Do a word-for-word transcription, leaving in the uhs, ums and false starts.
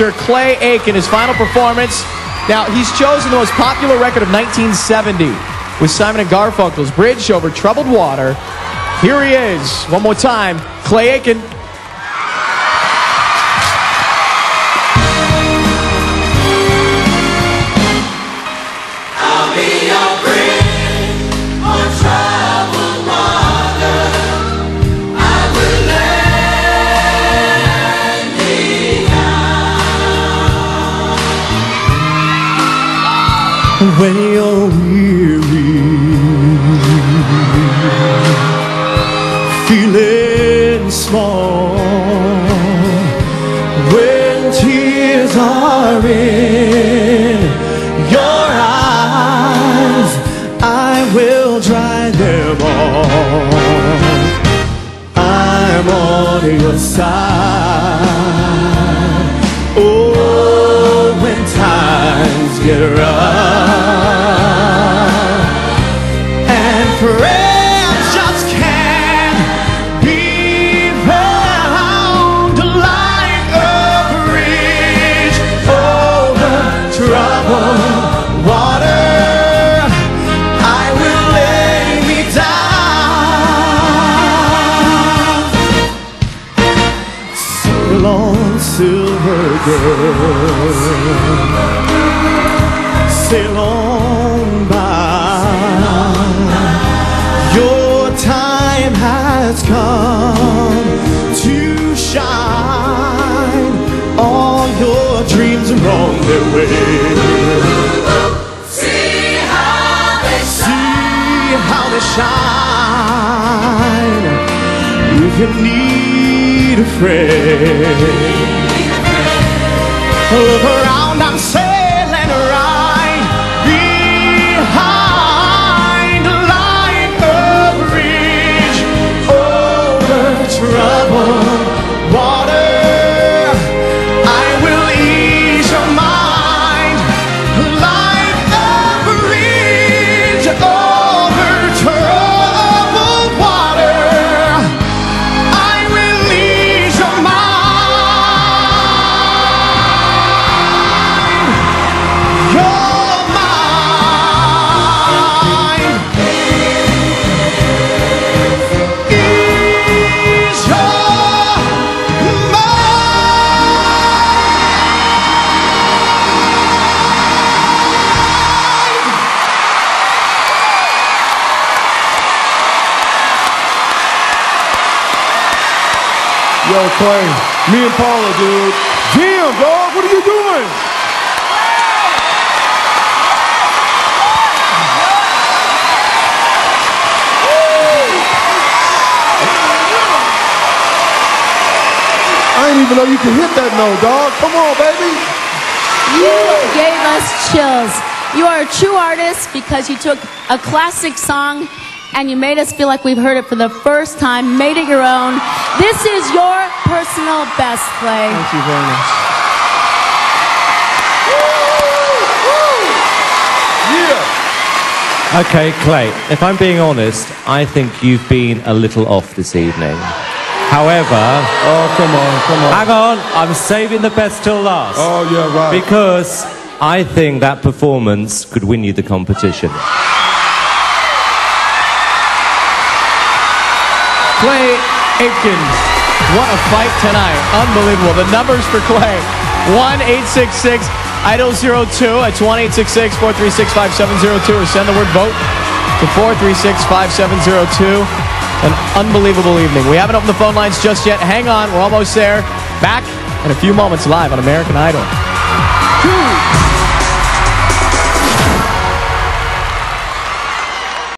Mister Clay Aiken, his final performance. Now, he's chosen the most popular record of nineteen seventy with Simon and Garfunkel's Bridge Over Troubled Water. Here he is, one more time, Clay Aiken. I'll be your bridge on troubled water. I will let thee down. When you're weary, feeling small, when tears are in your eyes, I will dry them all. I'm on your side. Oh, when times get rough and prayer just can't be found, like a bridge over troubled water, I will lay me down. Sail on, silver girl, sail on by. Your time has come to shine. All your dreams are on their way. See how they shine. See how they shine. If you need a friend, look around, I'm sailing right behind, like a bridge over troubled water. I will ease your mind, like a bridge over troubled water. I will ease your mind. Your mind. Ease your mind. Yo, Clay, me and Paula, dude. Damn, dog, what are you doing? I didn't even know you could hit that note, dog. Come on, baby. You gave us chills. You are a true artist because you took a classic song and you made us feel like we've heard it for the first time, made it your own. This is your personal best, Clay. Thank you very much. Okay, Clay, if I'm being honest, I think you've been a little off this evening. However, Oh, come on, come on. hang on, I'm saving the best till last. Oh, yeah, right. because I think that performance could win you the competition. Clay Aiken, what a fight tonight. Unbelievable. The numbers for Clay: one eight six six idol zero two. That's one eight six six four three six five seven zero two, or send the word VOTE to four three six five seven zero two. An unbelievable evening. We haven't opened the phone lines just yet. Hang on, we're almost there. Back in a few moments live on American Idol. Two.